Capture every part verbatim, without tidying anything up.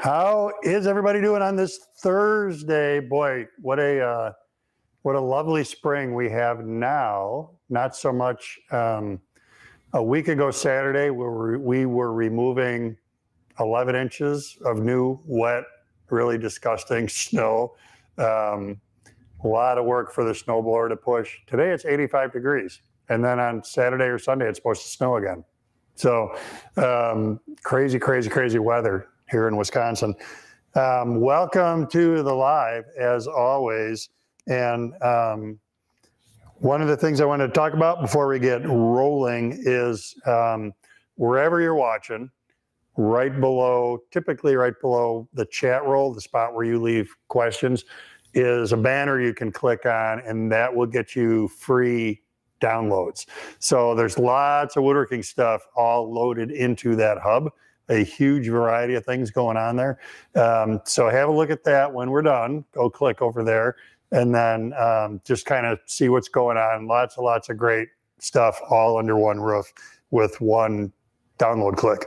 How is everybody doing on this Thursday? Boy, what a uh, what a lovely spring we have now. Not so much um, a week ago Saturday, where we were removing eleven inches of new, wet, really disgusting snow. Um, a lot of work for the snowblower to push. Today it's eighty-five degrees. And then on Saturday or Sunday, it's supposed to snow again. So um, crazy, crazy, crazy weather here in Wisconsin. Um, welcome to the live, as always. And um, one of the things I wanted to talk about before we get rolling is um, wherever you're watching, right below, typically right below the chat roll, the spot where you leave questions, is a banner you can click on, and that will get you free downloads. So there's lots of woodworking stuff all loaded into that hub, a huge variety of things going on there. Um, so have a look at that when we're done. Go click over there and then um, just kind of see what's going on. Lots and lots of great stuff all under one roof with one download click.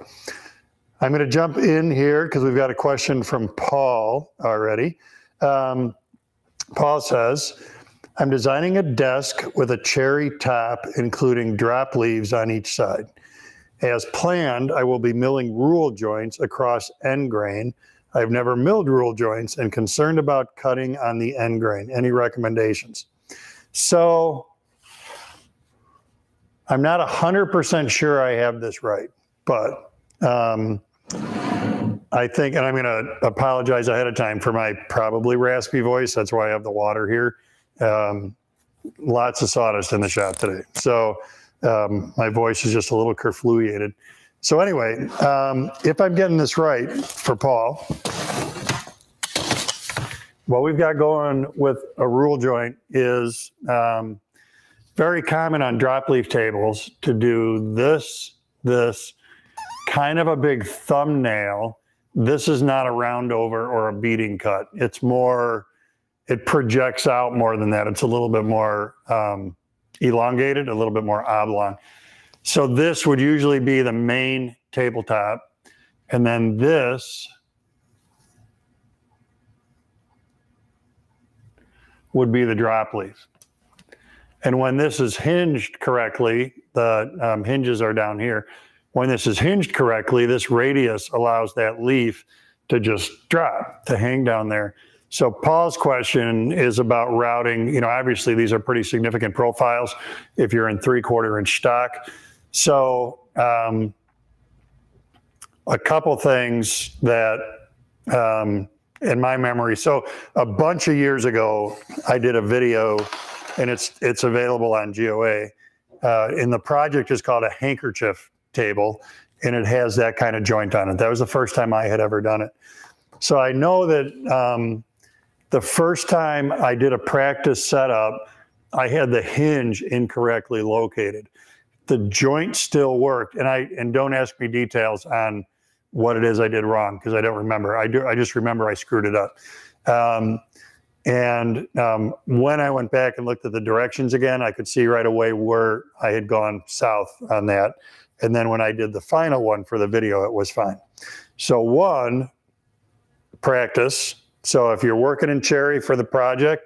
I'm going to jump in here because we've got a question from Paul already. Um, Paul says, I'm designing a desk with a cherry top, including drop leaves on each side. As planned, I will be milling rule joints across end grain. I've never milled rule joints and concerned about cutting on the end grain. Any recommendations? So I'm not one hundred percent sure I have this right, but um, I think, and I'm going to apologize ahead of time for my probably raspy voice. That's why I have the water here. Um, lots of sawdust in the shop today. So um, my voice is just a little kerfluiated. So anyway, um, if I'm getting this right for Paul, what we've got going with a rule joint is um, very common on drop leaf tables to do this, this, kind of a big thumbnail. This is not a round over or a beading cut. It's more... it projects out more than that. It's a little bit more um, elongated, a little bit more oblong. So this would usually be the main tabletop. And then this would be the drop leaf. And when this is hinged correctly, the um, hinges are down here. When this is hinged correctly, this radius allows that leaf to just drop, to hang down there. So Paul's question is about routing. You know, obviously these are pretty significant profiles if you're in three quarter inch stock. So um, a couple things that um, in my memory, so a bunch of years ago, I did a video and it's, it's available on G O A. Uh, and the project is called a handkerchief table and it has that kind of joint on it. That was the first time I had ever done it. So I know that, um, the first time I did a practice setup, I had the hinge incorrectly located. The joint still worked, and I and don't ask me details on what it is I did wrong because I don't remember. I do. I just remember I screwed it up. Um, and um, when I went back and looked at the directions again, I could see right away where I had gone south on that. And then when I did the final one for the video, it was fine. So one, practice. So if you're working in cherry for the project,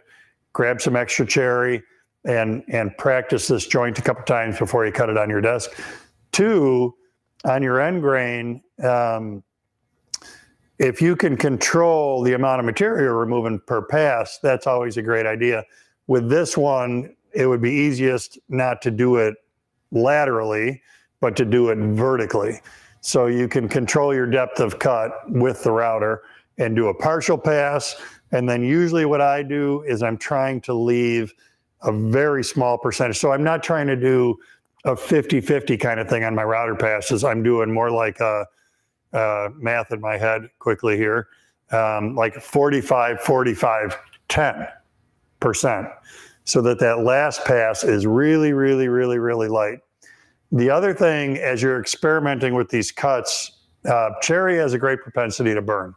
grab some extra cherry and, and practice this joint a couple times before you cut it on your desk. Two, on your end grain, um, if you can control the amount of material we're moving per pass, that's always a great idea. With this one, it would be easiest not to do it laterally, but to do it vertically. So you can control your depth of cut with the router and do a partial pass. And then usually what I do is I'm trying to leave a very small percentage. So I'm not trying to do a fifty fifty kind of thing on my router passes. I'm doing more like a, a math in my head quickly here, um, like forty-five, forty-five, ten percent. So that that last pass is really, really, really, really light. The other thing, as you're experimenting with these cuts, uh, cherry has a great propensity to burn.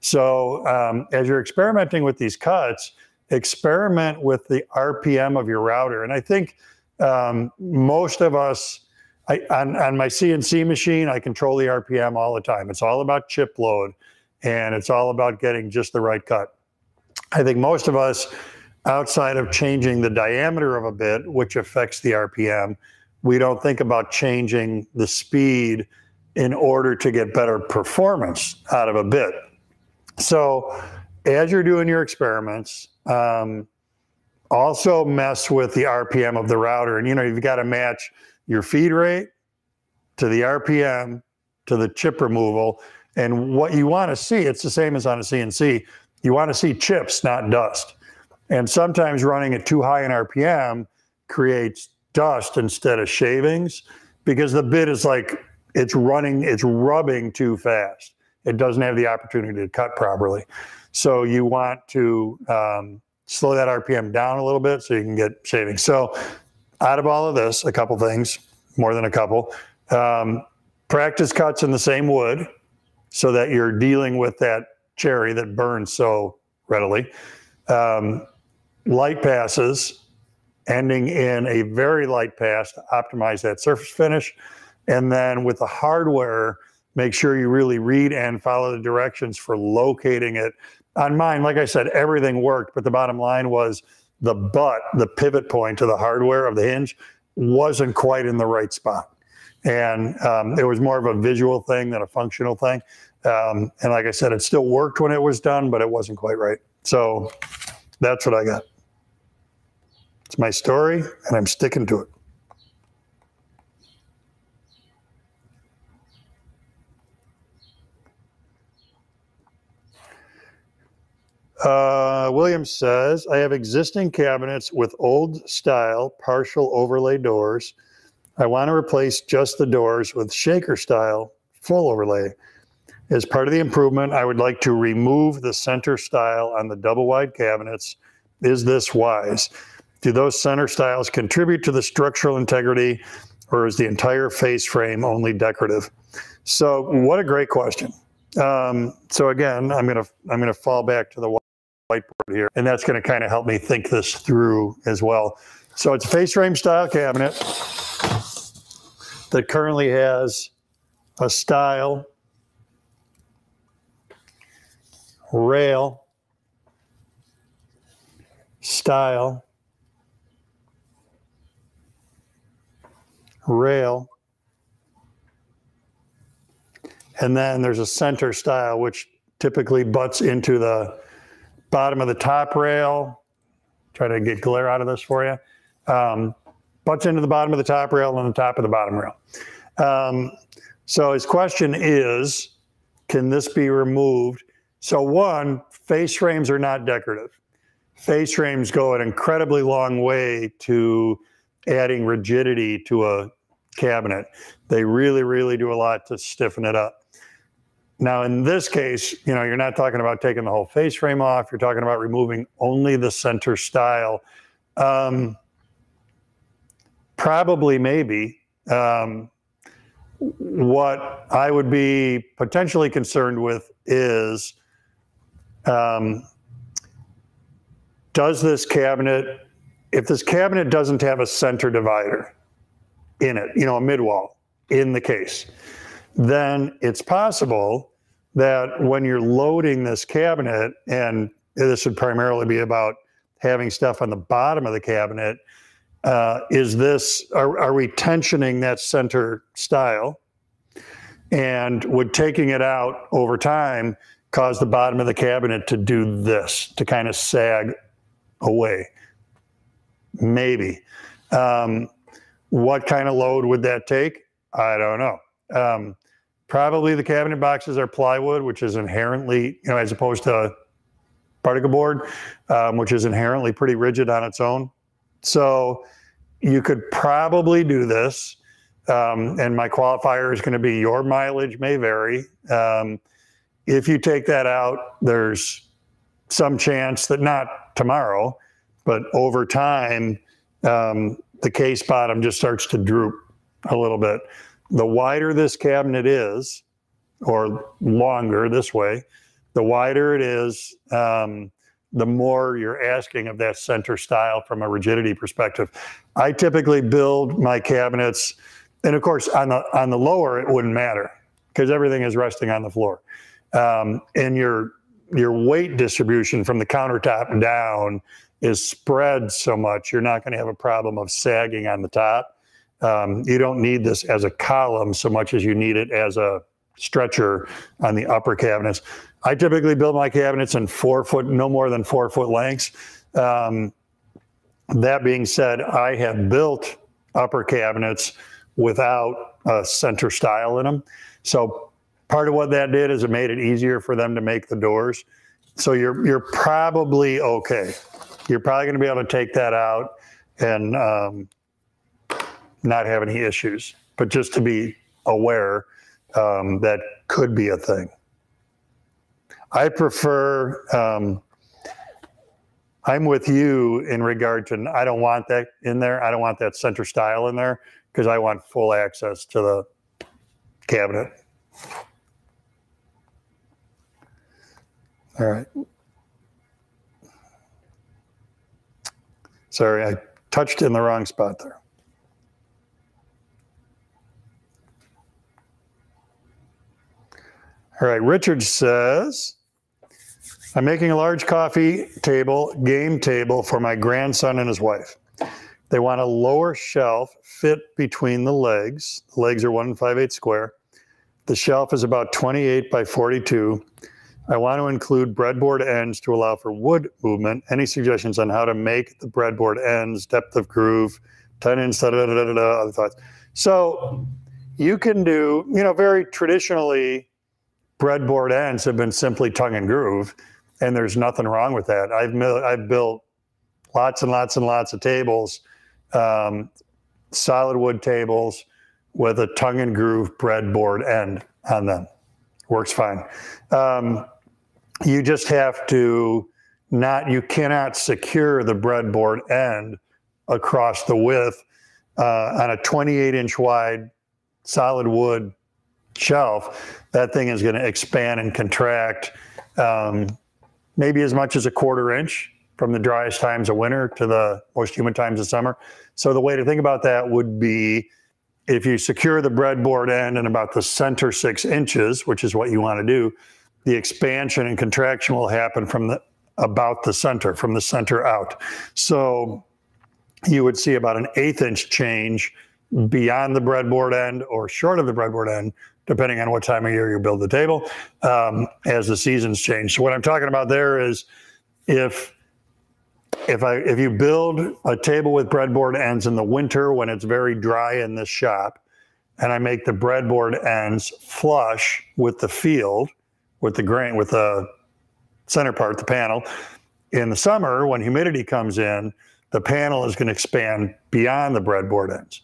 So um, as you're experimenting with these cuts, experiment with the R P M of your router. And I think um, most of us, I, on, on my C N C machine, I control the R P M all the time. It's all about chip load and it's all about getting just the right cut. I think most of us, outside of changing the diameter of a bit, which affects the R P M, we don't think about changing the speed in order to get better performance out of a bit. So as you're doing your experiments, um, also mess with the R P M of the router. And you know, you've got to match your feed rate to the R P M, to the chip removal. And what you want to see, it's the same as on a C N C, you want to see chips, not dust. And sometimes running it too high in R P M creates dust instead of shavings, because the bit is like, it's running, it's rubbing too fast. It doesn't have the opportunity to cut properly. So you want to um, slow that R P M down a little bit so you can get shavings. So out of all of this, a couple things, more than a couple, um, practice cuts in the same wood so that you're dealing with that cherry that burns so readily. Um, light passes, ending in a very light pass to optimize that surface finish. And then with the hardware, make sure you really read and follow the directions for locating it. On mine, like I said, everything worked, but the bottom line was the butt, the pivot point to the hardware of the hinge, wasn't quite in the right spot. And um, it was more of a visual thing than a functional thing. Um, and like I said, it still worked when it was done, but it wasn't quite right. So that's what I got. It's my story, and I'm sticking to it. Uh, Williams says, I have existing cabinets with old style partial overlay doors. I want to replace just the doors with shaker style full overlay. As part of the improvement, I would like to remove the center style on the double wide cabinets. Is this wise? Do those center styles contribute to the structural integrity, or is the entire face frame only decorative? So what a great question. Um, so again, I'm going to, I'm going to fall back to the whiteboard here, and that's going to kind of help me think this through as well. So it's a face frame style cabinet that currently has a style, rail, style, rail, and then there's a center style, which typically butts into the bottom of the top rail. Try to get glare out of this for you. Um, butts into the bottom of the top rail and the top of the bottom rail. Um, so his question is, can this be removed? So one, face frames are not decorative. Face frames go an incredibly long way to adding rigidity to a cabinet. They really, really do a lot to stiffen it up. Now, in this case, you know, you're not talking about taking the whole face frame off. You're talking about removing only the center style. Um, probably, maybe. Um, what I would be potentially concerned with is, um, does this cabinet, if this cabinet doesn't have a center divider in it, you know, a midwall in the case, then it's possible that when you're loading this cabinet, and this would primarily be about having stuff on the bottom of the cabinet, uh, is this, are, are we tensioning that center style? And would taking it out over time cause the bottom of the cabinet to do this, to kind of sag away? Maybe. Um, what kind of load would that take? I don't know. Um, probably the cabinet boxes are plywood, which is inherently, you know, as opposed to particle board, um, which is inherently pretty rigid on its own. So you could probably do this. Um, and my qualifier is going to be your mileage may vary. Um, if you take that out, there's some chance that not tomorrow, but over time, um, the case bottom just starts to droop a little bit. The wider this cabinet is, or longer this way, the wider it is, um, the more you're asking of that center style from a rigidity perspective. I typically build my cabinets, and of course on the, on the lower, it wouldn't matter because everything is resting on the floor. um, and your your weight distribution from the countertop down is spread so much, you're not going to have a problem of sagging on the top. Um, you don't need this as a column so much as you need it as a stretcher on the upper cabinets. I typically build my cabinets in four foot, no more than four foot lengths. Um, that being said, I have built upper cabinets without a center stile in them. So part of what that did is it made it easier for them to make the doors. So you're, you're probably okay. You're probably gonna be able to take that out and um, not have any issues, but just to be aware um, that could be a thing. I prefer, um, I'm with you in regard to, I don't want that in there. I don't want that center stile in there because I want full access to the cabinet. All right. Sorry, I touched in the wrong spot there. All right, Richard says, I'm making a large coffee table, game table for my grandson and his wife. They want a lower shelf fit between the legs. The legs are one and five eighths square. The shelf is about twenty-eight by forty-two. I want to include breadboard ends to allow for wood movement. Any suggestions on how to make the breadboard ends, depth of groove, ten inch, da da da da da, other thoughts? So you can do, you know, very traditionally, breadboard ends have been simply tongue and groove, and there's nothing wrong with that. I've, I've built lots and lots and lots of tables, um, solid wood tables with a tongue and groove breadboard end on them. Works fine. Um, you just have to not, you cannot secure the breadboard end across the width uh, on a twenty-eight inch wide solid wood shelf. That thing is going to expand and contract um, maybe as much as a quarter inch from the driest times of winter to the most humid times of summer. So the way to think about that would be, if you secure the breadboard end in about the center six inches, which is what you want to do, the expansion and contraction will happen from the, about the center, from the center out. So you would see about an eighth inch change beyond the breadboard end or short of the breadboard end, depending on what time of year you build the table, um, as the seasons change. So what I'm talking about there is if If, I, if you build a table with breadboard ends in the winter when it's very dry in this shop, and I make the breadboard ends flush with the field, with the grain, with the center part, the panel, in the summer when humidity comes in, the panel is going to expand beyond the breadboard ends.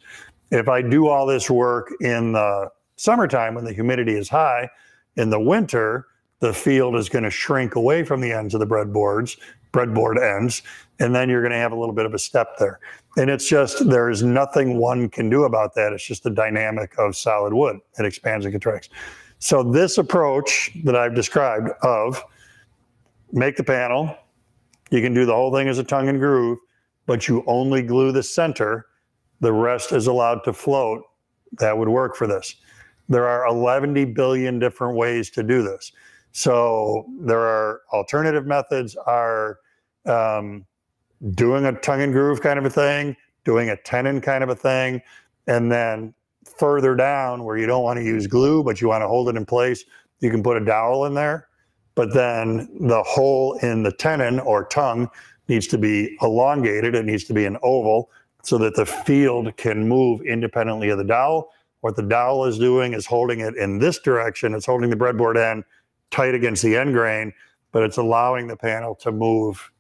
If I do all this work in the summertime when the humidity is high, in the winter, the field is going to shrink away from the ends of the breadboards, breadboard ends, and then you're gonna have a little bit of a step there. And it's just, there is nothing one can do about that. It's just the dynamic of solid wood. It expands and contracts. So this approach that I've described of make the panel, you can do the whole thing as a tongue and groove, but you only glue the center, the rest is allowed to float, that would work for this. There are eleven billion different ways to do this. So there are alternative methods are um, doing a tongue and groove kind of a thing, doing a tenon kind of a thing, and then further down where you don't want to use glue, but you want to hold it in place, you can put a dowel in there, but then the hole in the tenon or tongue needs to be elongated. It needs to be an oval so that the field can move independently of the dowel. What the dowel is doing is holding it in this direction. It's holding the breadboard end tight against the end grain, but it's allowing the panel to move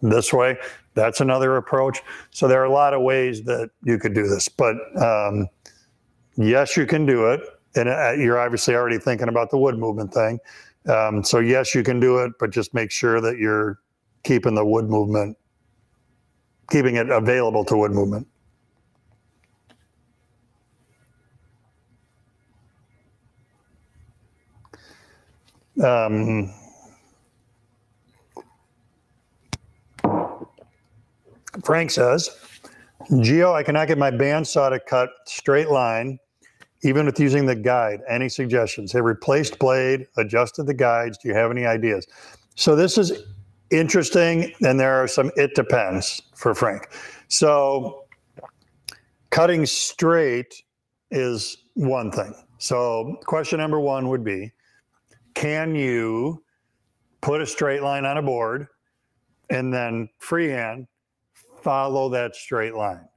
this way. That's another approach. So there are a lot of ways that you could do this, but um, yes, you can do it. And uh, you're obviously already thinking about the wood movement thing. Um, so yes, you can do it, but just make sure that you're keeping the wood movement, keeping it available to wood movement. Um, Frank says, Gio, I cannot get my bandsaw to cut straight line even with using the guide, any suggestions? They replaced blade, adjusted the guides. Do you have any ideas? So this is interesting, and there are some it depends for Frank. So cutting straight is one thing. So question number one would be, can you put a straight line on a board and then freehand follow that straight line?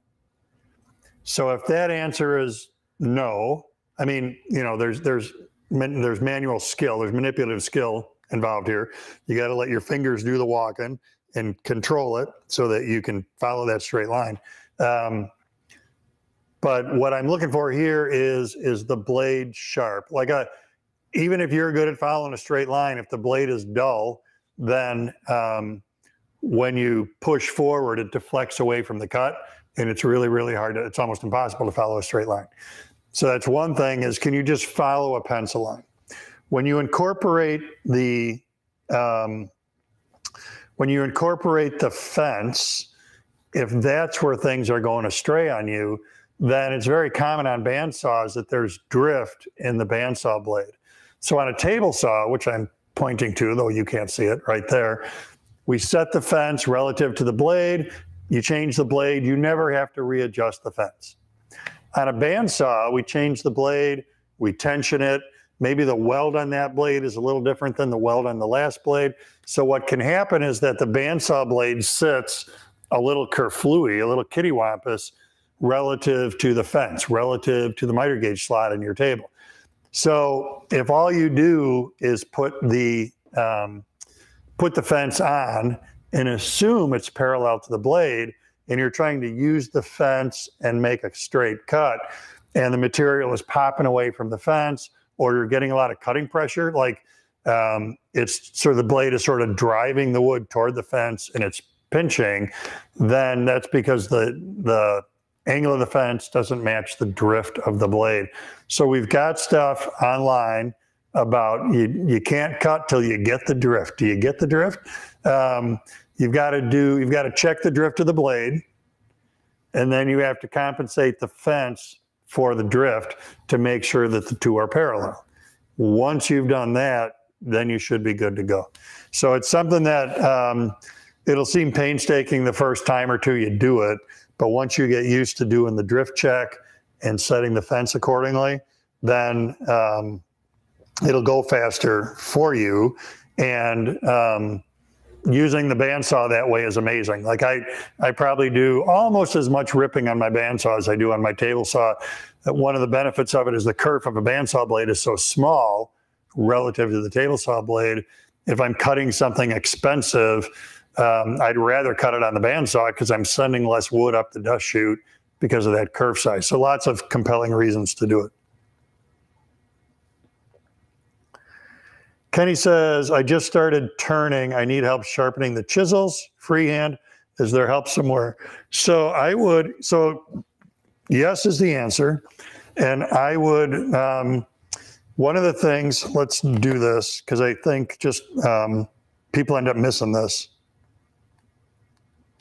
So if that answer is no, I mean, you know, there's there's there's manual skill, there's manipulative skill involved here. You got to let your fingers do the walking and control it so that you can follow that straight line. Um, but what I'm looking for here is is the blade sharp. Like a, even if you're good at following a straight line, if the blade is dull, then um, when you push forward, it deflects away from the cut. And it's really, really hard. It's almost impossible to follow a straight line. So that's one thing, is can you just follow a pencil line? When you incorporate the, um, when you incorporate the fence, if that's where things are going astray on you, then it's very common on bandsaws that there's drift in the bandsaw blade. So on a table saw, which I'm pointing to, though you can't see it right there, we set the fence relative to the blade. You change the blade, you never have to readjust the fence. On a bandsaw, we change the blade, we tension it. Maybe the weld on that blade is a little different than the weld on the last blade. So what can happen is that the bandsaw blade sits a little kerflooey, a little kittywampus relative to the fence, relative to the miter gauge slot in your table. So if all you do is put the, um, put the fence on and assume it's parallel to the blade, and you're trying to use the fence and make a straight cut, and the material is popping away from the fence, or you're getting a lot of cutting pressure, like um, it's sort of the blade is sort of driving the wood toward the fence and it's pinching, then that's because the, the angle of the fence doesn't match the drift of the blade. So we've got stuff online about you, you can't cut till you get the drift. Do you get the drift? Um, you've got to do, you've got to check the drift of the blade, and then you have to compensate the fence for the drift to make sure that the two are parallel. Once you've done that, then you should be good to go. So it's something that um, it'll seem painstaking the first time or two you do it, but once you get used to doing the drift check and setting the fence accordingly, then um, it'll go faster for you. And um, using the bandsaw that way is amazing. Like I, I probably do almost as much ripping on my bandsaw as I do on my table saw. One of the benefits of it is the kerf of a bandsaw blade is so small relative to the table saw blade. If I'm cutting something expensive, um, I'd rather cut it on the bandsaw because I'm sending less wood up the dust chute because of that kerf size. So lots of compelling reasons to do it. Kenny says, I just started turning. I need help sharpening the chisels, freehand. Is there help somewhere? So I would, so yes is the answer. And I would, um, one of the things, let's do this, because I think just um, people end up missing this.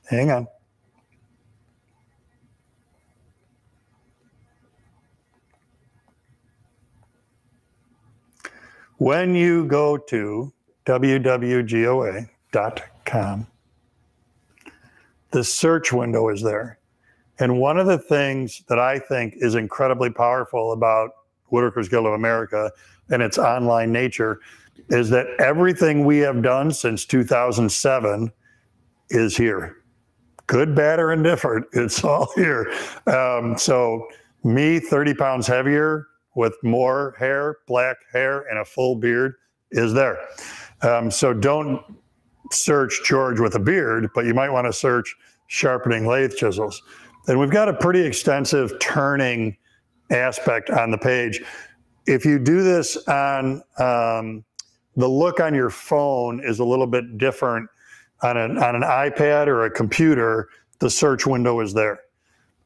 Hang on. When you go to w w g o a dot com, the search window is there. And one of the things that I think is incredibly powerful about Woodworkers Guild of America and its online nature is that everything we have done since two thousand seven is here. Good, bad, or indifferent, it's all here. Um, so me, thirty pounds heavier, with more hair, black hair, and a full beard is there. Um, so don't search George with a beard, but you might wanna search sharpening lathe chisels. And we've got a pretty extensive turning aspect on the page. If you do this on, um, the look on your phone is a little bit different. On an, on an iPad or a computer, the search window is there.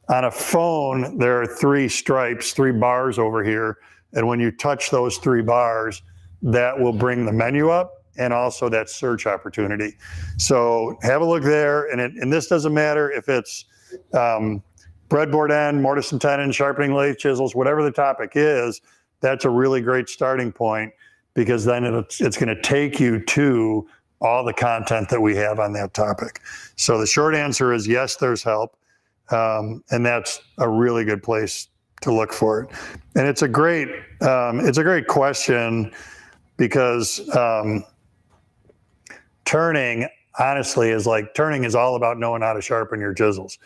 On a phone, there are three stripes, three bars over here. And when you touch those three bars, that will bring the menu up and also that search opportunity. So have a look there. And, it, and this doesn't matter if it's um, breadboard end, mortise and tenon, sharpening lathe, chisels, whatever the topic is, that's a really great starting point, because then it's, it's going to take you to all the content that we have on that topic. So the short answer is yes, there's help. Um, and that's a really good place to look for it. And it's a great, um, it's a great question, because um, turning, honestly, is like, turning is all about knowing how to sharpen your chisels.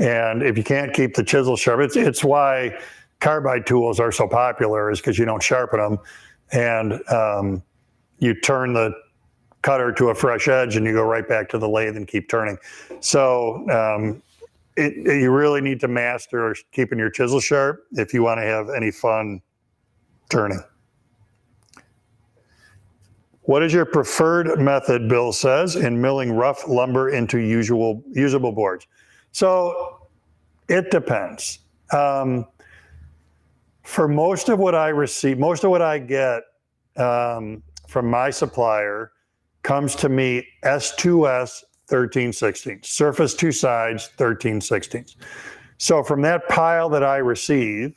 And if you can't keep the chisel sharp, it's, it's why carbide tools are so popular, is because you don't sharpen them. And um, you turn the cutter to a fresh edge and you go right back to the lathe and keep turning. So um, it, it, you really need to master keeping your chisel sharp if you want to have any fun turning. What is your preferred method, Bill says, in milling rough lumber into usual usable boards? So it depends. Um, for most of what I receive, most of what I get um, from my supplier comes to me S two S thirteen sixteenths, surface two sides thirteen sixteenths. So from that pile that I receive,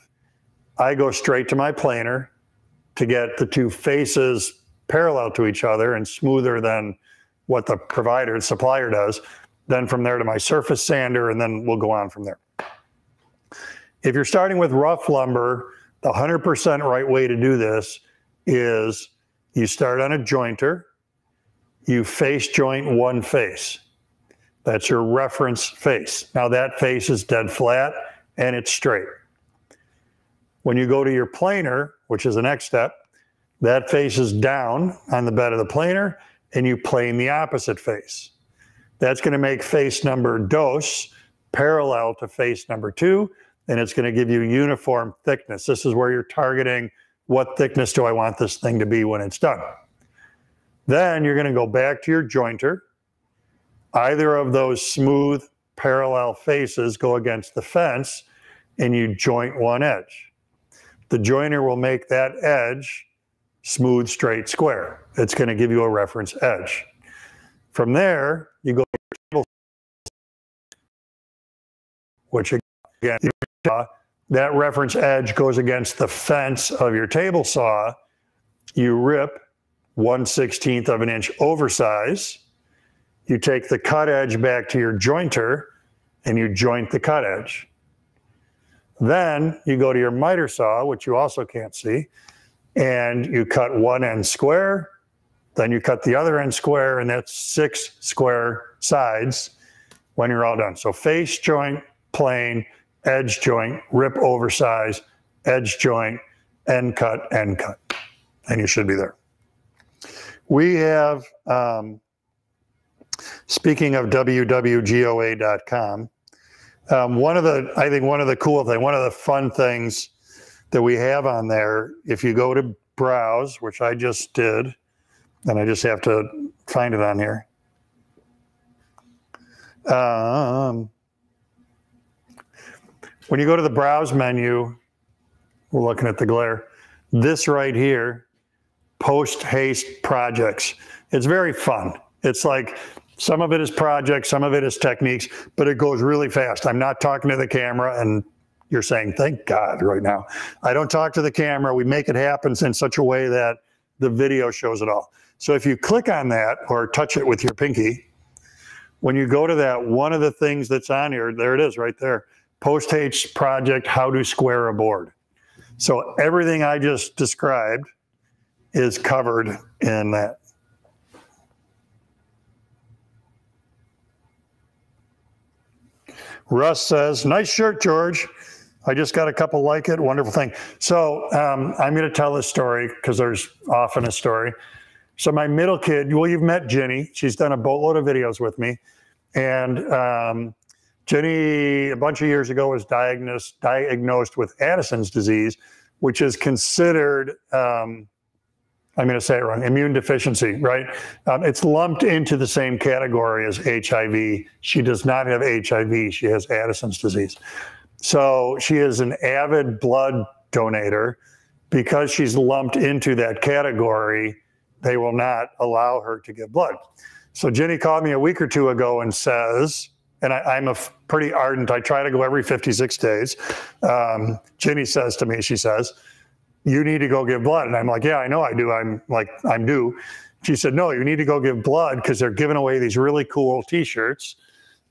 I go straight to my planer to get the two faces parallel to each other and smoother than what the provider, the supplier does. Then from there to my surface sander, and then we'll go on from there. If you're starting with rough lumber, the one hundred percent right way to do this is you start on a jointer, you face joint one face. That's your reference face. Now that face is dead flat and it's straight. When you go to your planer, which is the next step, that face is down on the bed of the planer and you plane the opposite face. That's going to make face number dos parallel to face number two, and it's going to give you uniform thickness. This is where you're targeting what thickness do I want this thing to be when it's done. Then you're going to go back to your jointer. Either of those smooth parallel faces go against the fence and you joint one edge. The jointer will make that edge smooth, straight, square. It's going to give you a reference edge. From there, you go to your table, which again, that reference edge goes against the fence of your table saw. You rip one sixteenth of an inch oversize. You take the cut edge back to your jointer and you joint the cut edge. Then you go to your miter saw, which you also can't see, and you cut one end square. Then you cut the other end square, and that's six square sides when you're all done. So face joint, plane, edge joint, rip oversize, edge joint, end cut, end cut. And you should be there. We have, um, speaking of w w g o a dot com, um, one of the, I think one of the cool things, one of the fun things that we have on there, if you go to browse, which I just did, and I just have to find it on here. Um, when you go to the browse menu, we're looking at the glare. This right here, post haste projects. It's very fun. It's like some of it is projects, some of it is techniques, but it goes really fast. I'm not talking to the camera, and you're saying, thank God right now. I don't talk to the camera. We make it happen in such a way that the video shows it all. So if you click on that or touch it with your pinky, when you go to that, one of the things that's on here, there it is right there, post haste project, how to square a board. So everything I just described is covered in that. Russ says, nice shirt, George. I just got a couple like it, wonderful thing. So um, I'm gonna tell this story because there's often a story. So my middle kid, well, you've met Ginny. She's done a boatload of videos with me. And um, Ginny, a bunch of years ago, was diagnosed, diagnosed with Addison's disease, which is considered, um, I'm gonna say it wrong, immune deficiency, right? Um, it's lumped into the same category as H I V. She does not have H I V, she has Addison's disease. So she is an avid blood donator. Because she's lumped into that category, they will not allow her to give blood. So Ginny called me a week or two ago and says, and I, I'm a pretty ardent, I try to go every fifty-six days. Um, Ginny says to me, she says, you need to go give blood. And I'm like, yeah, I know I do. I'm like, I'm due. She said, no, you need to go give blood because they're giving away these really cool t-shirts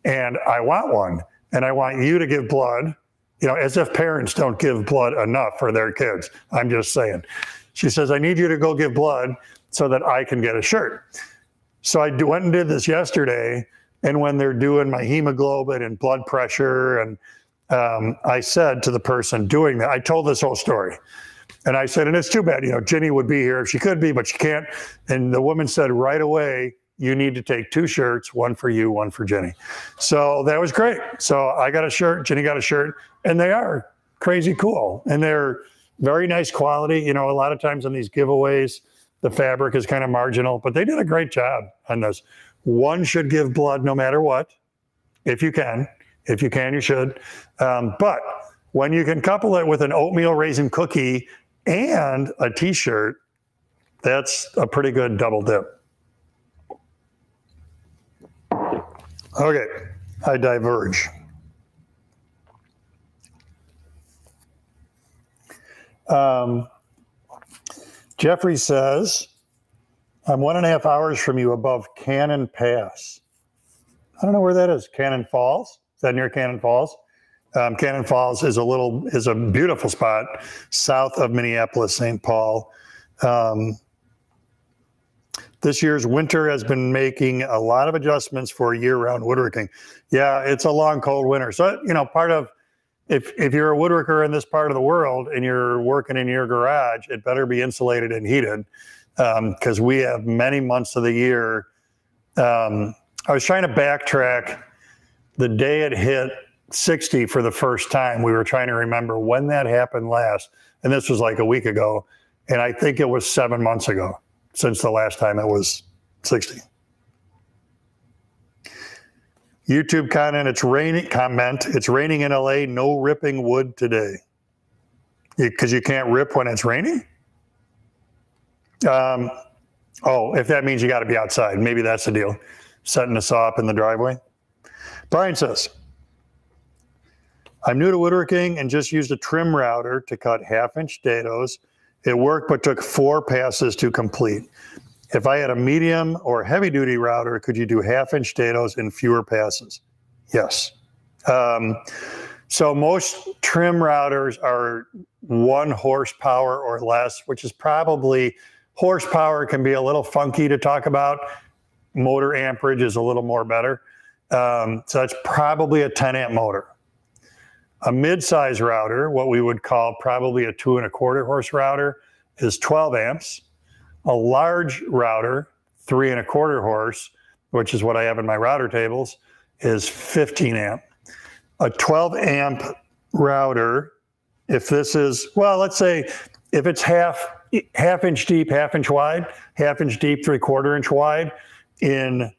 and I want one. And I want you to give blood, you know, as if parents don't give blood enough for their kids. I'm just saying. She says, I need you to go give blood so that I can get a shirt. So I went and did this yesterday. And when they're doing my hemoglobin and blood pressure, and um, I said to the person doing that, I told this whole story. And I said, and it's too bad, you know, Ginny would be here if she could be, but she can't. And the woman said right away, you need to take two shirts, one for you, one for Ginny. So that was great. So I got a shirt, Ginny got a shirt, and they are crazy cool. And they're very nice quality. You know, a lot of times on these giveaways, the fabric is kind of marginal, but they did a great job on this. One should give blood no matter what, if you can. If you can, you should. Um, but when you can couple it with an oatmeal raisin cookie and a t-shirt, that's a pretty good double dip. Okay, I diverge. Um, Jeffrey says, I'm one and a half hours from you above Cannon Pass. I don't know where that is. Cannon Falls? Is that near Cannon Falls? Um, Cannon Falls is a little, is a beautiful spot south of Minneapolis, Saint Paul. Um, this year's winter has been making a lot of adjustments for year-round woodworking. Yeah, it's a long, cold winter. So, you know, part of, if, if you're a woodworker in this part of the world and you're working in your garage, it better be insulated and heated. Because um, we have many months of the year. Um, I was trying to backtrack the day it hit sixty for the first time. We were trying to remember when that happened last. And this was like a week ago. And I think it was seven months ago since the last time it was sixty. YouTube comment, it's raining, comment, it's raining in L A, no ripping wood today. Because you, you can't rip when it's raining? Um, oh, if that means you got to be outside, maybe that's the deal. Setting us up in the driveway. Brian says, I'm new to woodworking and just used a trim router to cut half inch dados. It worked, but took four passes to complete. If I had a medium or heavy duty router, could you do half inch dados in fewer passes? Yes. Um, so most trim routers are one horsepower or less, which is probably, horsepower can be a little funky to talk about. Motor amperage is a little more better. Um, so that's probably a ten amp motor. A mid-size router, what we would call probably a two and a quarter horse router, is twelve amps. A large router, three and a quarter horse, which is what I have in my router tables, is fifteen amp. A twelve amp router, if this is, well, let's say if it's half, half inch deep, half inch wide, half inch deep, three quarter inch wide in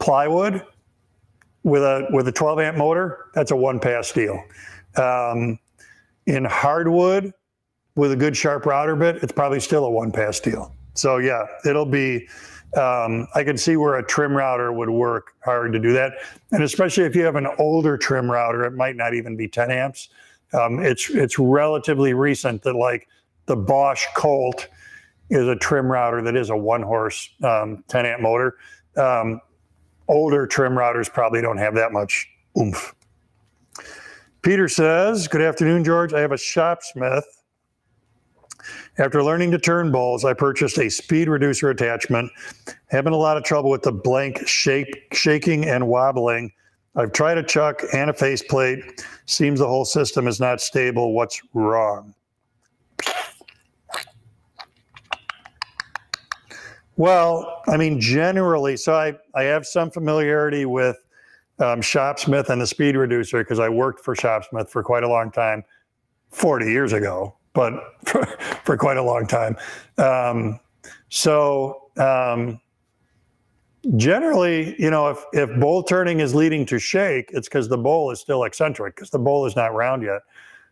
plywood with a with a twelve amp motor, that's a one pass deal. Um, in hardwood with a good sharp router bit, it's probably still a one pass deal. So yeah, it'll be, um, I can see where a trim router would work hard to do that. And especially if you have an older trim router, it might not even be ten amps. Um, it's, it's relatively recent that like the Bosch Colt is a trim router that is a one horse um, ten amp motor. Um, older trim routers probably don't have that much oomph. Peter says, good afternoon, George. I have a Shopsmith. After learning to turn bowls, I purchased a speed reducer attachment. Having a lot of trouble with the blank shake, shaking and wobbling. I've tried a chuck and a faceplate. Seems the whole system is not stable. What's wrong? Well, I mean, generally, so I, I have some familiarity with um, Shopsmith and the speed reducer because I worked for Shopsmith for quite a long time, forty years ago, but for, for quite a long time. Um, so um, generally, you know, if, if bowl turning is leading to shake, it's because the bowl is still eccentric because the bowl is not round yet.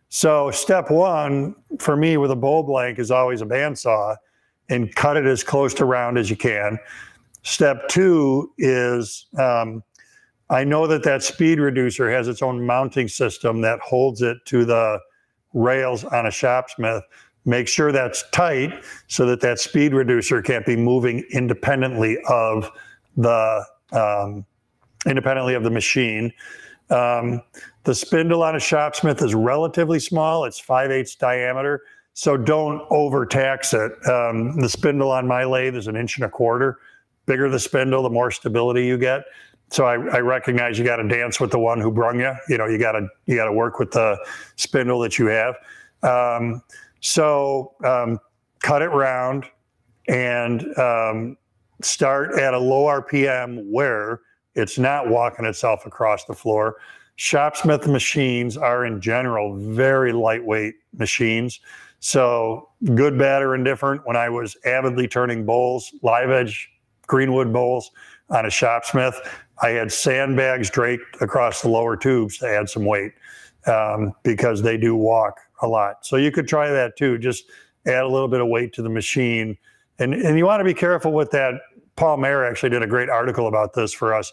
So step one for me with a bowl blank is always a bandsaw and cut it as close to round as you can. Step two is um, I know that that speed reducer has its own mounting system that holds it to the rails on a Shopsmith. Make sure that's tight so that that speed reducer can't be moving independently of the um, independently of the machine. Um, the spindle on a Shopsmith is relatively small. It's five eighths diameter, so don't overtax it. Um, the spindle on my lathe is an inch and a quarter. Bigger the spindle, the more stability you get. So I, I recognize you got to dance with the one who brung you. You know, you got to you got to work with the spindle that you have. Um, so um, cut it round and um, start at a low R P M where it's not walking itself across the floor. Shopsmith machines are in general very lightweight machines. So good, bad, or indifferent. When I was avidly turning bowls, live edge greenwood bowls on a Shopsmith, I had sandbags draped across the lower tubes to add some weight um, because they do walk a lot. So you could try that too. Just add a little bit of weight to the machine. And, and you want to be careful with that. Paul Mayer actually did a great article about this for us.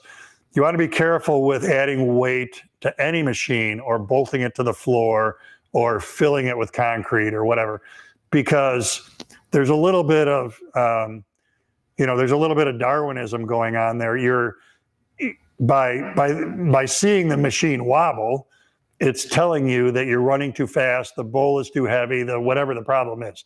You want to be careful with adding weight to any machine or bolting it to the floor or filling it with concrete or whatever, because there's a little bit of, um, you know, there's a little bit of Darwinism going on there. You're by, by, by seeing the machine wobble, it's telling you that you're running too fast, the bowl is too heavy, the whatever the problem is.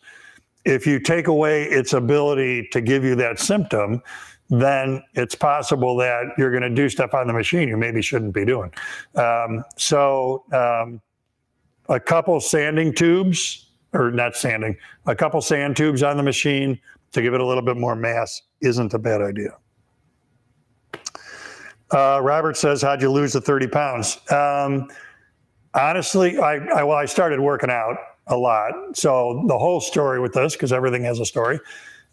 If you take away its ability to give you that symptom, then it's possible that you're going to do stuff on the machine you maybe shouldn't be doing. Um, so um, a couple sanding tubes, or not sanding, a couple sand tubes on the machine to give it a little bit more mass isn't a bad idea. Uh, Robert says, how'd you lose the thirty pounds? Um, honestly, I, I, well, I started working out a lot. So the whole story with this, because everything has a story.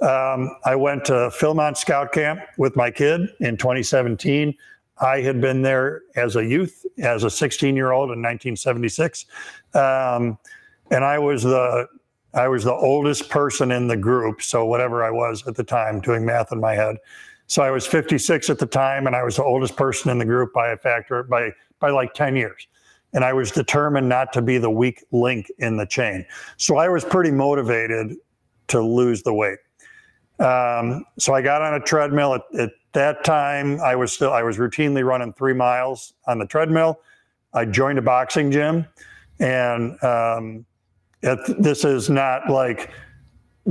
Um, I went to Philmont Scout Camp with my kid in twenty seventeen. I had been there as a youth, as a sixteen year old in nineteen seventy-six. Um, and I was the, I was the oldest person in the group. So whatever I was at the time, doing math in my head. So I was fifty-six at the time and I was the oldest person in the group by a factor, by, by like ten years. And I was determined not to be the weak link in the chain. So I was pretty motivated to lose the weight. Um, so I got on a treadmill. At, at that time, I was still I was routinely running three miles on the treadmill. I joined a boxing gym, and um, at, this is not like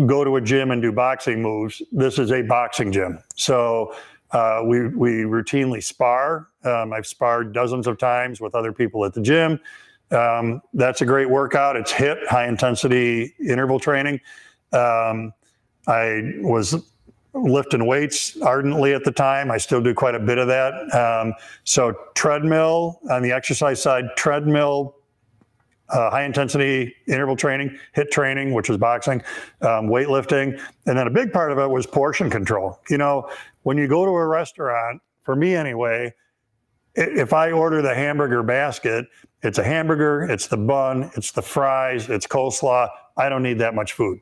go to a gym and do boxing moves. This is a boxing gym. So uh, we we routinely spar. Um, I've sparred dozens of times with other people at the gym. Um, that's a great workout. It's H I I T, high intensity interval training. Um, I was lifting weights ardently at the time. I still do quite a bit of that. Um, so treadmill on the exercise side, treadmill, uh, high intensity interval training, H I I T training, which is boxing, um, weightlifting. And then a big part of it was portion control. You know, when you go to a restaurant, for me anyway, if I order the hamburger basket, it's a hamburger, it's the bun, it's the fries, it's coleslaw. I don't need that much food.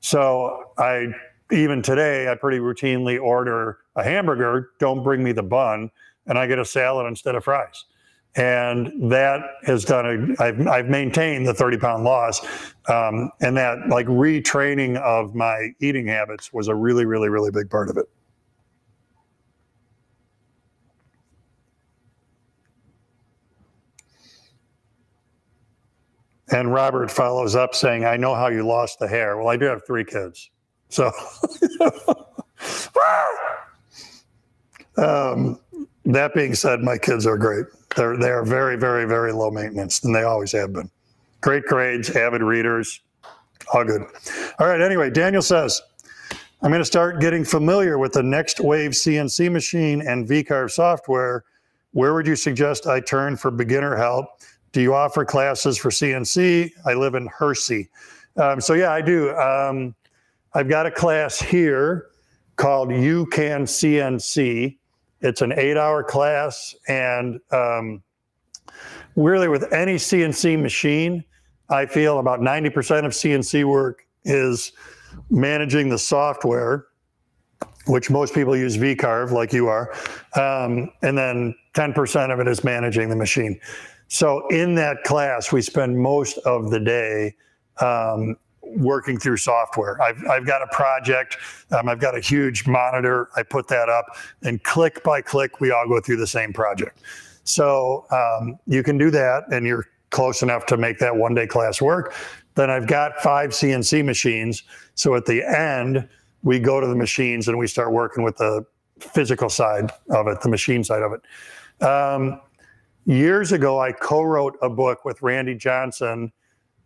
So I, even today, I pretty routinely order a hamburger, don't bring me the bun, and I get a salad instead of fries. And that has done, a, I've, I've maintained the thirty pound loss. Um, and that like retraining of my eating habits was a really, really, really big part of it. And Robert follows up saying, I know how you lost the hair. Well, I do have three kids. So um, that being said, my kids are great. They're, they're very, very, very low maintenance, and they always have been. Great grades, avid readers, all good. All right, anyway, Daniel says, I'm going to start getting familiar with the Next Wave C N C machine and VCarve software. Where would you suggest I turn for beginner help? Do you offer classes for C N C? I live in Hershey. Um, so yeah, I do. Um, I've got a class here called You Can C N C. It's an eight hour class. And um, really with any C N C machine, I feel about ninety percent of C N C work is managing the software which most people use VCarve like you are. Um, and then ten percent of it is managing the machine. So in that class, we spend most of the day um, working through software. I've, I've got a project, um, I've got a huge monitor, I put that up, and click by click, we all go through the same project. So um, you can do that, and you're close enough to make that one day class work. Then I've got five C N C machines. So at the end, we go to the machines and we start working with the physical side of it, the machine side of it. Um, years ago, I co-wrote a book with Randy Johnson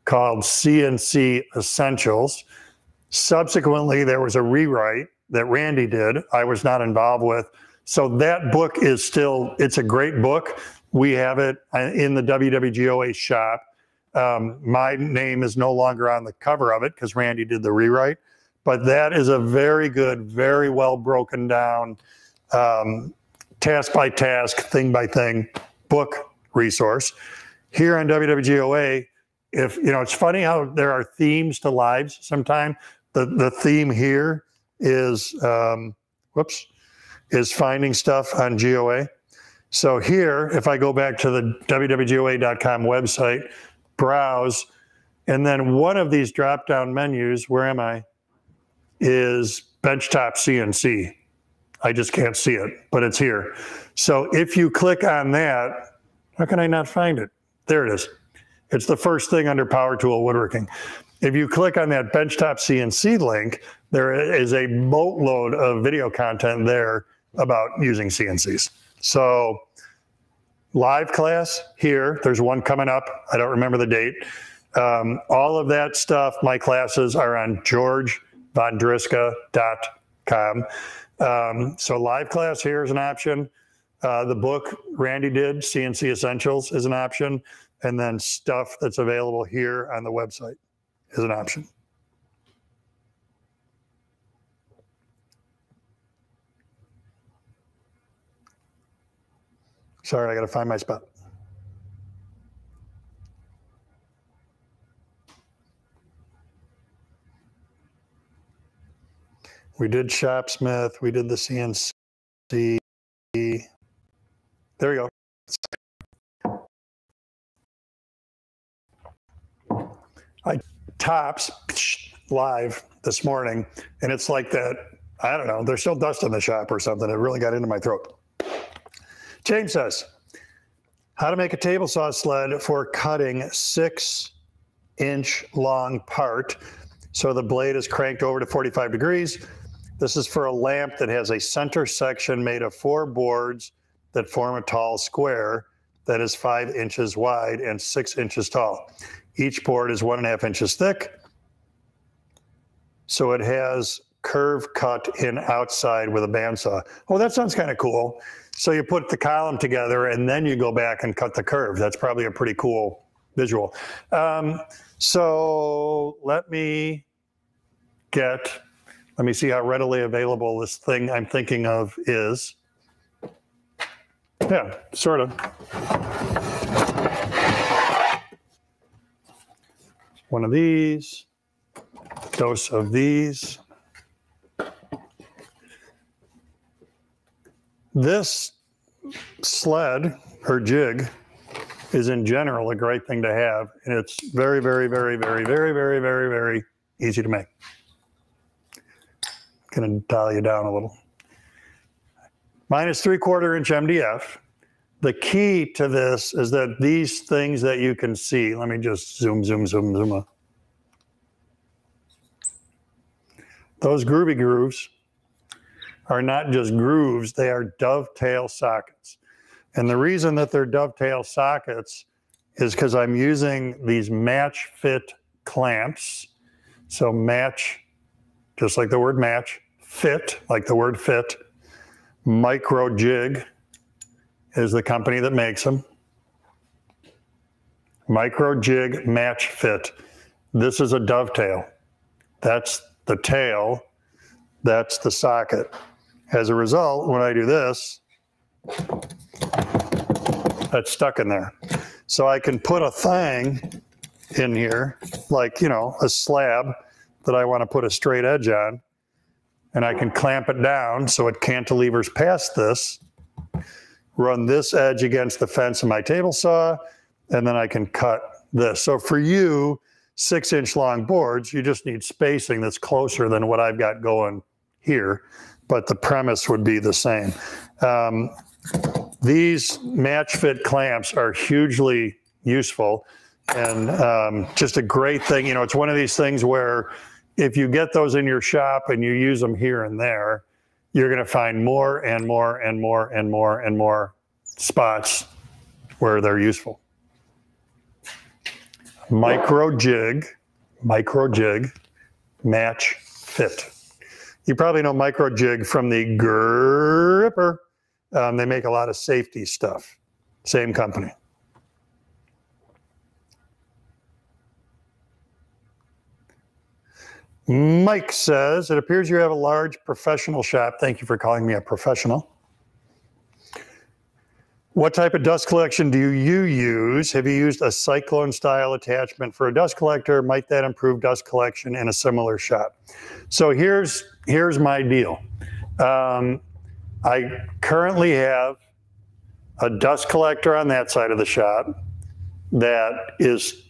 called C N C Essentials. Subsequently, there was a rewrite that Randy did. I was not involved with. So that book is still, it's a great book. We have it in the W W G O A shop. Um, my name is no longer on the cover of it because Randy did the rewrite, but that is a very good, very well broken down, um, task by task, thing by thing book resource. Here on W W G O A, if you know, it's funny how there are themes to lives sometimes. The, the theme here is, um, whoops, is finding stuff on G O A. So here, if I go back to the W W G O A dot com website, browse, and then one of these drop-down menus, where am I, is benchtop C N C. I just can't see it, but it's here. So if you click on that, how can I not find it? There it is. It's the first thing under Power Tool Woodworking. If you click on that benchtop C N C link, there is a boatload of video content there about using C N Cs. So live class here, there's one coming up. I don't remember the date. Um, all of that stuff, my classes are on george vondriska dot com. Um, so live class here is an option. Uh, the book Randy did, C N C Essentials, is an option. And then stuff that's available here on the website is an option. Sorry, I gotta find my spot. We did Shopsmith, we did the C N C. There we go. I tops live this morning, and it's like that, I don't know, there's still dust in the shop or something. It really got into my throat. James says, how to make a table saw sled for cutting six inch long part. So the blade is cranked over to forty-five degrees. This is for a lamp that has a center section made of four boards that form a tall square that is five inches wide and six inches tall. Each board is one and a half inches thick. So it has curve cut in outside with a bandsaw. Oh, that sounds kind of cool. So you put the column together and then you go back and cut the curve. That's probably a pretty cool visual. Um, so let me get, let me see how readily available this thing I'm thinking of is. Yeah, sort of. One of these, dose of these. This sled or jig is in general a great thing to have, and it's very, very, very, very, very, very, very, very easy to make. I'm gonna dial you down a little. Minus three quarter inch M D F. The key to this is that these things that you can see, let me just zoom, zoom, zoom, zoom up. Those groovy grooves are not just grooves, they are dovetail sockets. And the reason that they're dovetail sockets is because I'm using these match fit clamps. So match, just like the word match, fit, like the word fit. Microjig is the company that makes them. Microjig match fit. This is a dovetail. That's the tail, that's the socket. As a result, when I do this, that's stuck in there. So I can put a thing in here, like, you know, a slab that I want to put a straight edge on. and I can clamp it down so it cantilevers past this, run this edge against the fence of my table saw, and then I can cut this. So for you, six inch long boards, you just need spacing that's closer than what I've got going here, but the premise would be the same. Um, these match fit clamps are hugely useful and um, just a great thing. You know, it's one of these things where if you get those in your shop and you use them here and there, you're going to find more and more and more and more and more spots where they're useful. Microjig, Microjig, match fit. You probably know Microjig from the gripper. Um, they make a lot of safety stuff. Same company. Mike says, it appears you have a large professional shop. Thank you for calling me a professional. What type of dust collection do you use? Have you used a cyclone style attachment for a dust collector? Might that improve dust collection in a similar shop? So here's, here's my deal. Um, I currently have a dust collector on that side of the shop that is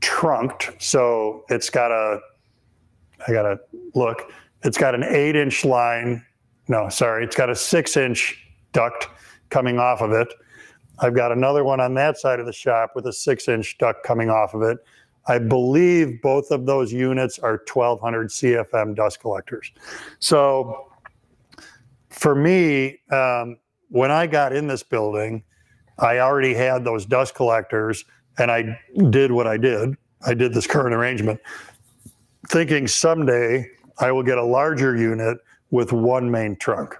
trunked. So it's got a, I gotta look, it's got an eight inch line. No, sorry, it's got a six inch duct coming off of it. I've got another one on that side of the shop with a six inch duct coming off of it. I believe both of those units are twelve hundred C F M dust collectors. So for me, um, when I got in this building, I already had those dust collectors and I did what I did. I did this current arrangement, thinking someday I will get a larger unit with one main trunk.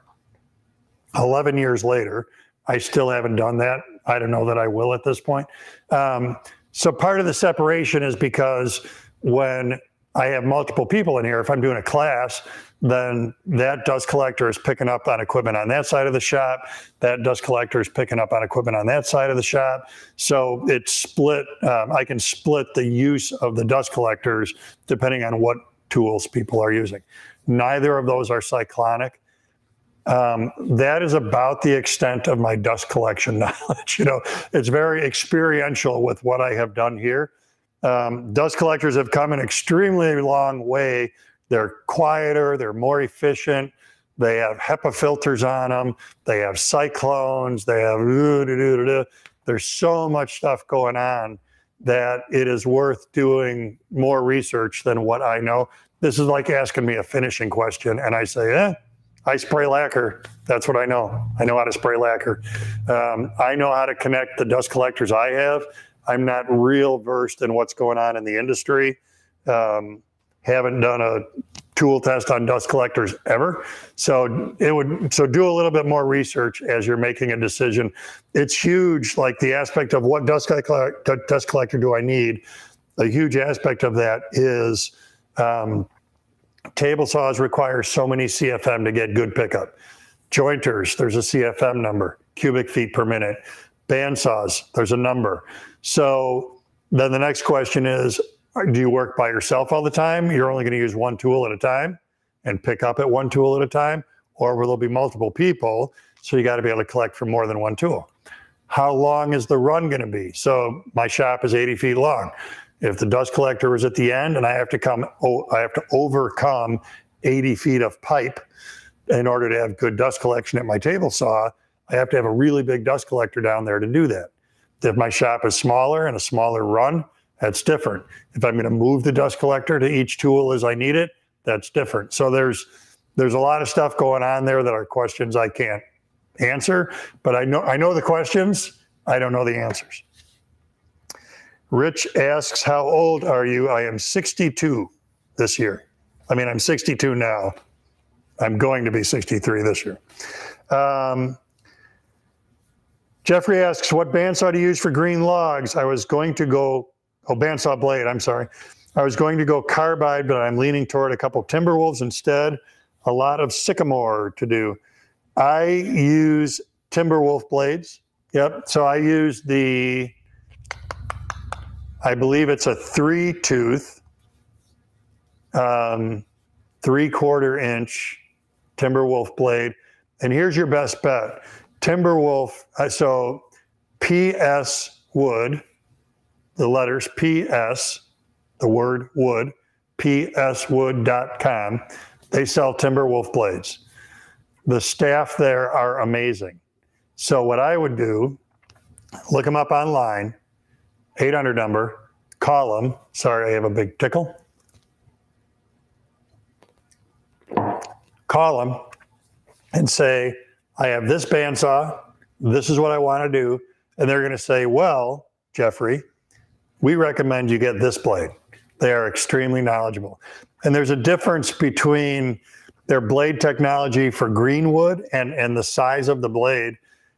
eleven years later, I still haven't done that. I don't know that I will at this point. Um, so part of the separation is because when I have multiple people in here, if I'm doing a class, then that dust collector is picking up on equipment on that side of the shop. That dust collector is picking up on equipment on that side of the shop. So it's split, um, I can split the use of the dust collectors depending on what tools people are using. Neither of those are cyclonic. Um, that is about the extent of my dust collection knowledge. You know, it's very experiential with what I have done here. Um, dust collectors have come an extremely long way. They're quieter, they're more efficient, they have HEPA filters on them, they have cyclones, they have doo -doo -doo -doo -doo. There's so much stuff going on that it is worth doing more research than what I know. This is like asking me a finishing question and I say, eh, I spray lacquer, that's what I know. I know how to spray lacquer. Um, I know how to connect the dust collectors I have. I'm not real versed in what's going on in the industry. Um, haven't done a tool test on dust collectors ever. So it would, so do a little bit more research as you're making a decision. It's huge, like the aspect of what dust, dust collector do I need? A huge aspect of that is um, table saws require so many C F M to get good pickup. Jointers, there's a C F M number, cubic feet per minute. Bandsaws, there's a number. So then the next question is, do you work by yourself all the time? You're only going to use one tool at a time and pick up at one tool at a time, or will there be multiple people? So you got to be able to collect from more than one tool. How long is the run going to be? So my shop is eighty feet long. If the dust collector is at the end and I have to come, oh, I have to overcome eighty feet of pipe in order to have good dust collection at my table saw, I have to have a really big dust collector down there to do that. If my shop is smaller and a smaller run, that's different. If I'm going to move the dust collector to each tool as I need it, that's different. So there's there's a lot of stuff going on there that are questions I can't answer, but I know I know the questions, I don't know the answers. Rich asks, how old are you? I am sixty-two this year. I mean, I'm sixty-two now. I'm going to be sixty-three this year. Um, Jeffrey asks, what bandsaw do you use for green logs? I was going to go, oh, bandsaw blade, I'm sorry. I was going to go carbide, but I'm leaning toward a couple Timberwolves instead. A lot of sycamore to do. I use Timberwolf blades. Yep, so I use the, I believe it's a three tooth, um, three quarter inch Timberwolf blade. And here's your best bet. Timberwolf, so P S wood, the letters P S, the word wood, P S wood dot com. They sell Timberwolf blades. The staff there are amazing. So what I would do, look them up online, eight hundred number, call them. Sorry, I have a big tickle. Call them and say, I have this bandsaw, this is what I want to do. And they're going to say, well, Jeffrey, we recommend you get this blade. They are extremely knowledgeable. And there's a difference between their blade technology for green wood and, and the size of the blade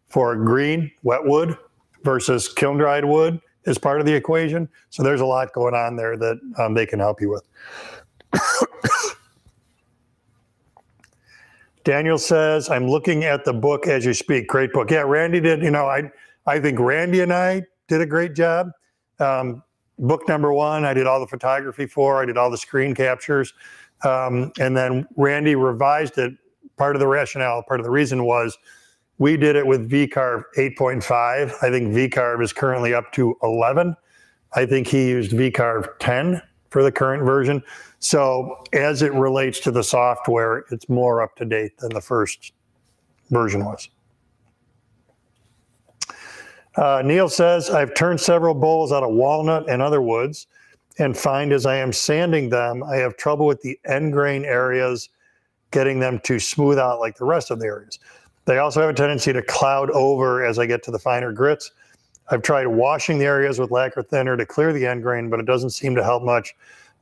for green wet wood versus kiln dried wood is part of the equation. So there's a lot going on there that um, they can help you with. Daniel says, I'm looking at the book as you speak. Great book. Yeah, Randy did, you know, I, I think Randy and I did a great job. Um, book number one, I did all the photography for, I did all the screen captures. Um, and then Randy revised it. Part of the rationale, part of the reason was we did it with VCarve eight point five. I think VCarve is currently up to eleven. I think he used VCarve ten for the current version. So as it relates to the software, it's more up to date than the first version was. Uh, Neil says, I've turned several bowls out of walnut and other woods and find as I am sanding them, I have trouble with the end grain areas, getting them to smooth out like the rest of the areas. They also have a tendency to cloud over as I get to the finer grits. I've tried washing the areas with lacquer thinner to clear the end grain, but it doesn't seem to help much.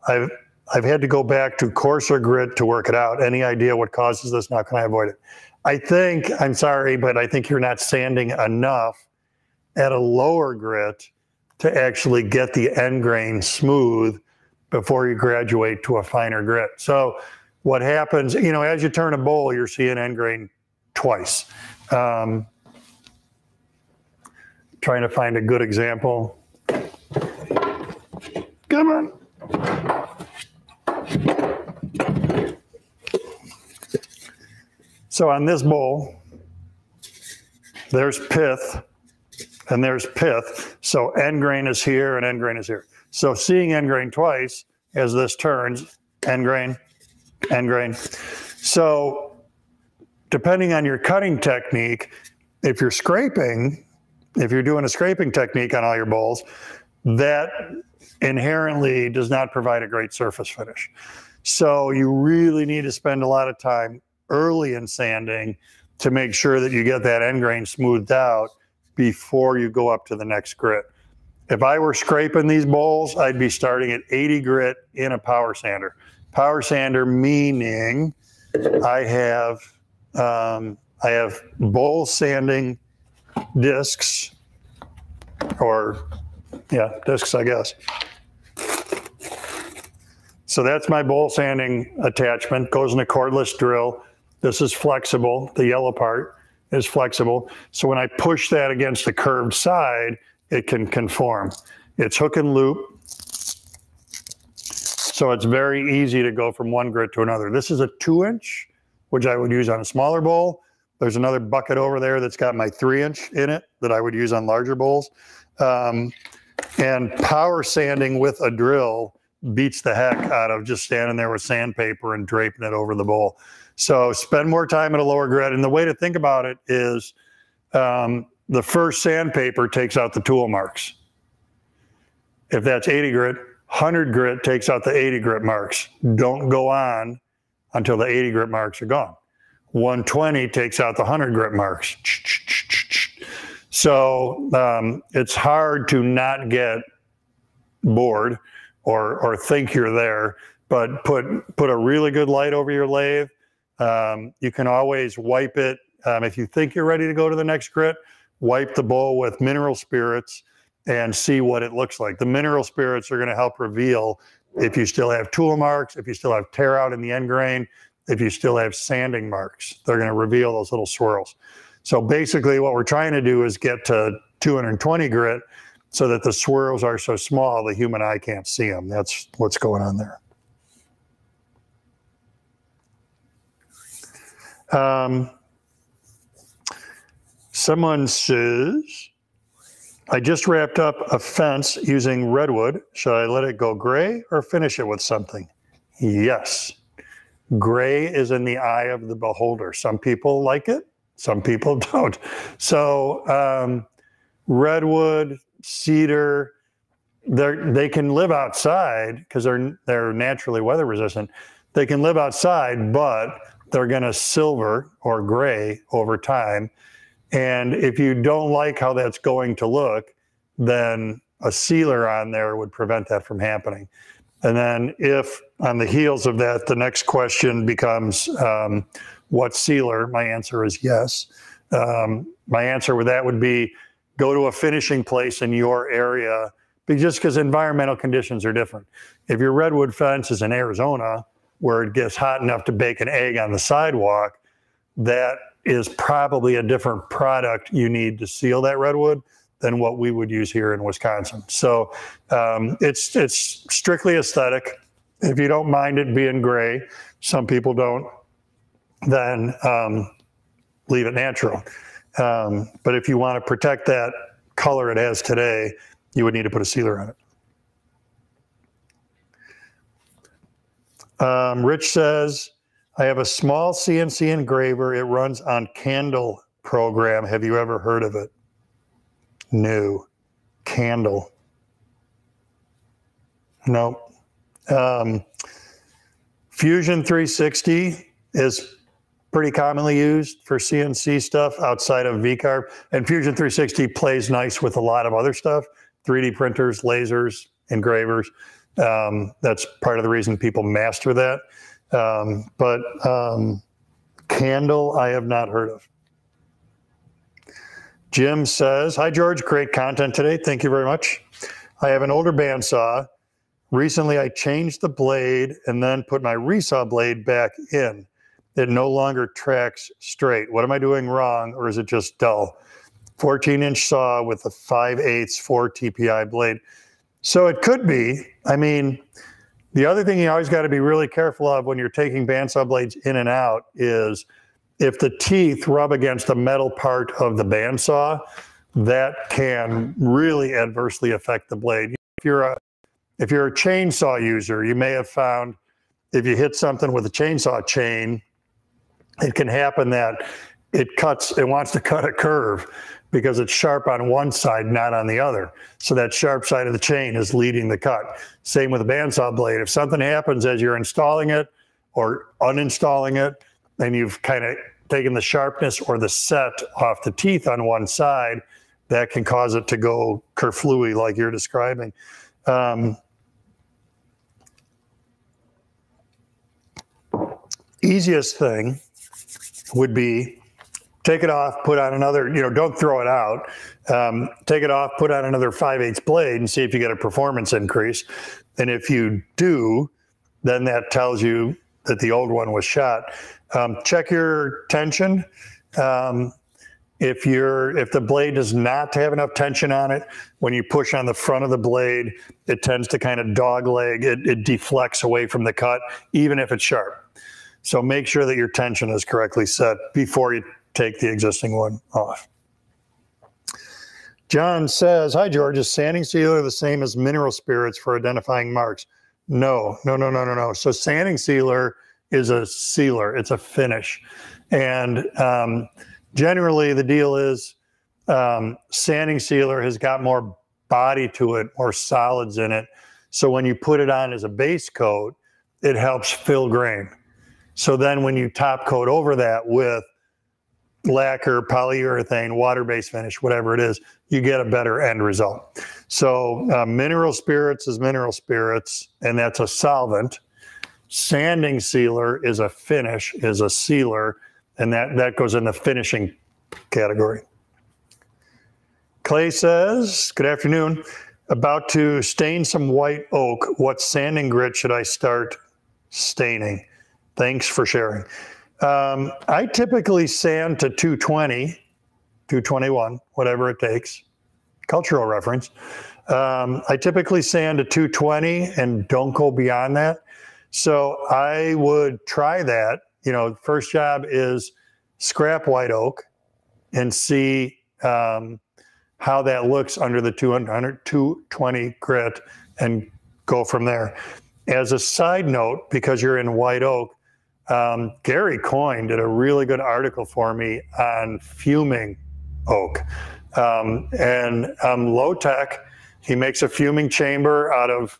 I've, I've had to go back to coarser grit to work it out. Any idea what causes this? How can I avoid it? I think, I'm sorry, but I think you're not sanding enough at a lower grit to actually get the end grain smooth before you graduate to a finer grit. So what happens, you know, as you turn a bowl, you're seeing end grain twice. Um, trying to find a good example. Come on. So on this bowl, there's pith. And there's pith, so end grain is here and end grain is here. So seeing end grain twice as this turns, end grain, end grain. So depending on your cutting technique, if you're scraping, if you're doing a scraping technique on all your bowls, that inherently does not provide a great surface finish. So you really need to spend a lot of time early in sanding to make sure that you get that end grain smoothed out before you go up to the next grit. If I were scraping these bowls, I'd be starting at eighty grit in a power sander. Power sander meaning I have um, I have bowl sanding discs, or yeah, discs I guess. So that's my bowl sanding attachment. Goes in a cordless drill. This is flexible, the yellow part is flexible. So when I push that against the curved side, it can conform. It's hook and loop. So it's very easy to go from one grit to another. This is a two inch, which I would use on a smaller bowl. There's another bucket over there that's got my three inch in it that I would use on larger bowls. Um, and power sanding with a drill beats the heck out of just standing there with sandpaper and draping it over the bowl. So spend more time at a lower grit. And the way to think about it is um, the first sandpaper takes out the tool marks. If that's eighty grit, one hundred grit takes out the eighty grit marks. Don't go on until the eighty grit marks are gone. one twenty takes out the one hundred grit marks. So um, it's hard to not get bored or, or think you're there, but put, put a really good light over your lathe. Um, you can always wipe it. Um, if you think you're ready to go to the next grit, wipe the bowl with mineral spirits and see what it looks like. The mineral spirits are going to help reveal if you still have tool marks, if you still have tear out in the end grain, if you still have sanding marks. They're going to reveal those little swirls. So basically what we're trying to do is get to two hundred twenty grit so that the swirls are so small the human eye can't see them. That's what's going on there. Um, someone says, I just wrapped up a fence using redwood. Should I let it go gray or finish it with something? Yes. Gray is in the eye of the beholder. Some people like it, some people don't. So um, redwood, cedar, they can live outside because they're, they're naturally weather resistant. They can live outside, but they're gonna silver or gray over time. And if you don't like how that's going to look, then a sealer on there would prevent that from happening. And then if on the heels of that, the next question becomes um, what sealer? My answer is yes. Um, my answer with that would be go to a finishing place in your area, but just because environmental conditions are different. If your redwood fence is in Arizona where it gets hot enough to bake an egg on the sidewalk, that is probably a different product you need to seal that redwood than what we would use here in Wisconsin. So um, it's it's strictly aesthetic. If you don't mind it being gray, some people don't, then um, leave it natural. Um, but if you want to protect that color it has today, you would need to put a sealer on it. Um, Rich says, I have a small C N C engraver. It runs on Candle program. Have you ever heard of it? No. Candle. Nope. Um, Fusion three sixty is pretty commonly used for C N C stuff outside of VCarve. And Fusion three sixty plays nice with a lot of other stuff, three D printers, lasers, engravers. Um, that's part of the reason people master that. Um, but um, Candle, I have not heard of. Jim says, hi, George, great content today. Thank you very much. I have an older bandsaw. Recently, I changed the blade and then put my resaw blade back in. It no longer tracks straight. What am I doing wrong, or is it just dull? fourteen inch saw with a five eighths four T P I blade. So it could be, I mean, the other thing you always got to be really careful of when you're taking bandsaw blades in and out is if the teeth rub against the metal part of the bandsaw, that can really adversely affect the blade. If you're a, if you're a chainsaw user, you may have found if you hit something with a chainsaw chain, it can happen that it cuts, it wants to cut a curve because it's sharp on one side, not on the other. So that sharp side of the chain is leading the cut. Same with a bandsaw blade. If something happens as you're installing it or uninstalling it, and you've kind of taken the sharpness or the set off the teeth on one side, that can cause it to go kerflooey like you're describing. Um, easiest thing would be take it off, put on another, you know, don't throw it out. Um, take it off, put on another five eighths blade and see if you get a performance increase. And if you do, then that tells you that the old one was shot. Um, check your tension. Um, if, you're, if the blade does not have enough tension on it, when you push on the front of the blade, it tends to kind of dogleg. It, it deflects away from the cut, even if it's sharp. So make sure that your tension is correctly set before you take the existing one off. John says, hi, George, is sanding sealer the same as mineral spirits for identifying marks? No, no, no, no, no, no. So sanding sealer is a sealer, it's a finish. And um, generally the deal is um, sanding sealer has got more body to it, more solids in it. So when you put it on as a base coat, it helps fill grain. So then when you top coat over that with lacquer, polyurethane, water-based finish, whatever it is, you get a better end result. So uh, mineral spirits is mineral spirits, and that's a solvent. Sanding sealer is a finish, is a sealer, and that, that goes in the finishing category. Clay says, good afternoon. About to stain some white oak. What sanding grit should I start staining? Thanks for sharing. Um, I typically sand to two twenty, two twenty-one, whatever it takes, cultural reference. Um, I typically sand to two twenty and don't go beyond that. So I would try that. You know, first job is scrap white oak and see um, how that looks under the two hundred, two twenty grit and go from there. As a side note, because you're in white oak, um, Gary Coyne did a really good article for me on fuming oak. Um, and um, low tech, he makes a fuming chamber out of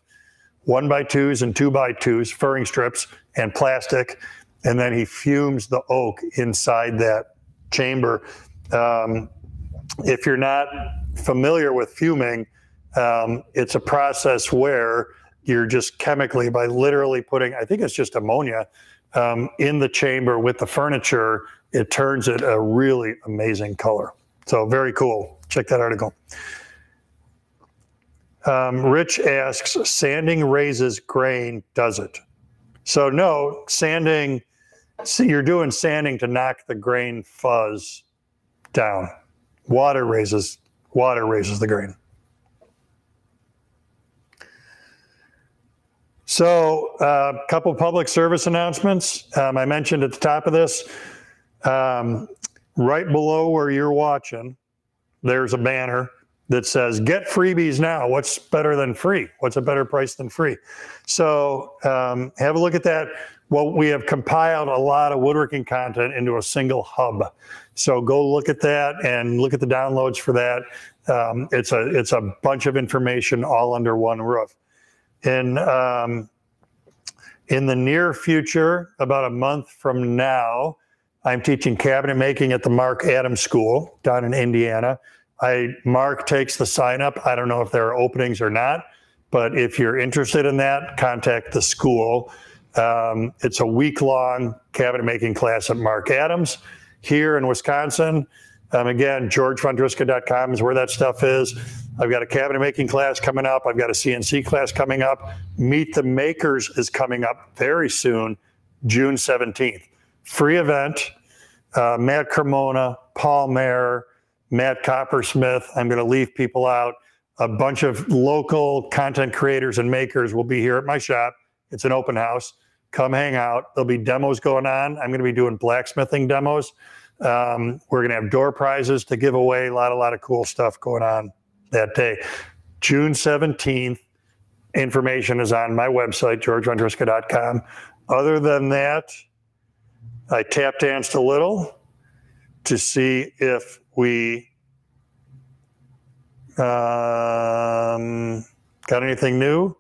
one by twos and two by twos, furring strips and plastic. And then he fumes the oak inside that chamber. Um, if you're not familiar with fuming, um, it's a process where you're just chemically, by literally putting, I think it's just ammonia, um, in the chamber with the furniture, it turns it a really amazing color. So very cool. Check that article. Um, Rich asks, sanding raises grain, does it? So no, sanding, see, you're doing sanding to knock the grain fuzz down. Water raises, water raises the grain. So a uh, couple public service announcements. Um, I mentioned at the top of this, um, right below where you're watching, there's a banner that says, get freebies now. What's better than free? What's a better price than free? So um, have a look at that. Well, we have compiled a lot of woodworking content into a single hub. So go look at that and look at the downloads for that. Um, it's, a, it's a bunch of information all under one roof. In, um, in the near future, about a month from now, I'm teaching cabinet making at the Mark Adams School down in Indiana. I, Mark takes the sign up. I don't know if there are openings or not, but if you're interested in that, contact the school. Um, it's a week long cabinet making class at Mark Adams here in Wisconsin. Um, again, george vondriska dot com is where that stuff is. I've got a cabinet making class coming up. I've got a C N C class coming up. Meet the Makers is coming up very soon, June seventeenth. Free event, uh, Matt Cremona, Paul Mayer, Matt Coppersmith. I'm going to leave people out. A bunch of local content creators and makers will be here at my shop. It's an open house. Come hang out. There'll be demos going on. I'm going to be doing blacksmithing demos. Um, we're going to have door prizes to give away. A lot, a lot of cool stuff going on that day. June seventeenth, information is on my website, george vondriska dot com. Other than that, I tap danced a little to see if we um, got anything new.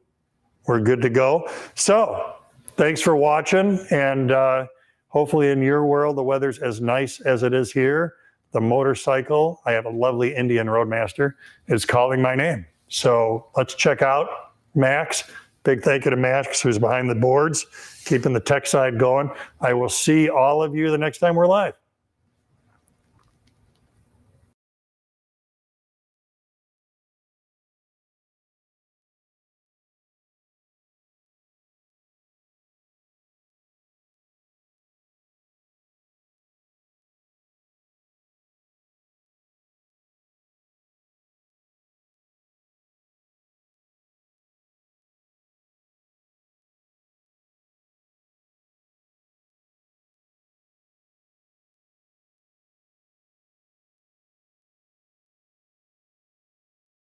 We're good to go. So thanks for watching. And uh, hopefully in your world, the weather's as nice as it is here. The motorcycle, I have a lovely Indian Roadmaster, is calling my name. So let's check out Max. Big thank you to Max, who's behind the boards, keeping the tech side going. I will see all of you the next time we're live.